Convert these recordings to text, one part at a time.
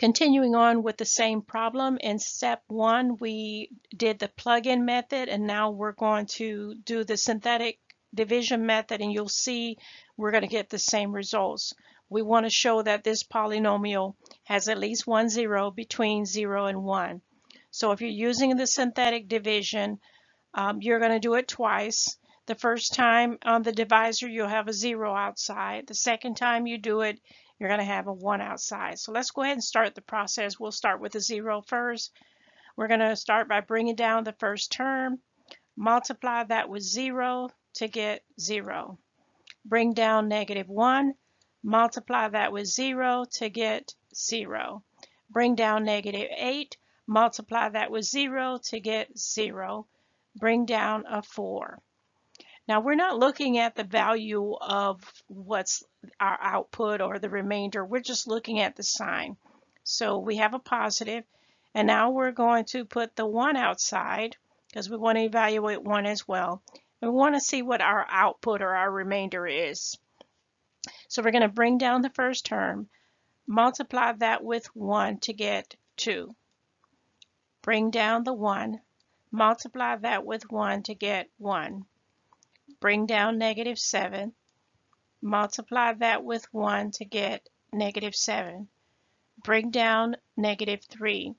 Continuing on with the same problem, in step one, we did the plug-in method, and now we're going to do the synthetic division method, and you'll see we're going to get the same results. We want to show that this polynomial has at least one zero between 0 and 1. So if you're using the synthetic division, you're going to do it twice. The first time on the divisor, you'll have a 0 outside. The second time you do it, you're going to have a 1 outside. So let's go ahead and start the process. We'll start with a 0 first. We're going to start by bringing down the first term, multiply that with 0 to get 0. Bring down -1, multiply that with 0 to get 0. Bring down -8, multiply that with 0 to get 0. Bring down a 4. Now we're not looking at the value of what's our output or the remainder. We're just looking at the sign. So we have a positive, and now we're going to put the 1 outside because we want to evaluate 1 as well. We want to see what our output or our remainder is. So we're going to bring down the first term, multiply that with 1 to get 2. Bring down the 1, multiply that with 1 to get 1. Bring down -7, multiply that with 1 to get -7. Bring down -3.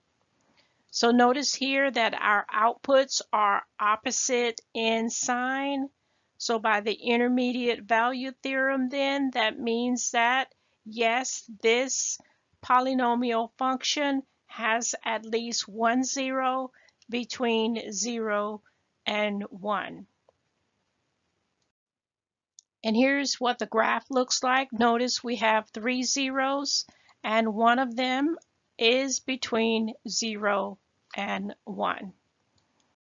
So notice here that our outputs are opposite in sign. So by the intermediate value theorem then, that means that yes, this polynomial function has at least one zero between 0 and 1. And here's what the graph looks like. Notice we have 3 zeros, and one of them is between 0 and 1.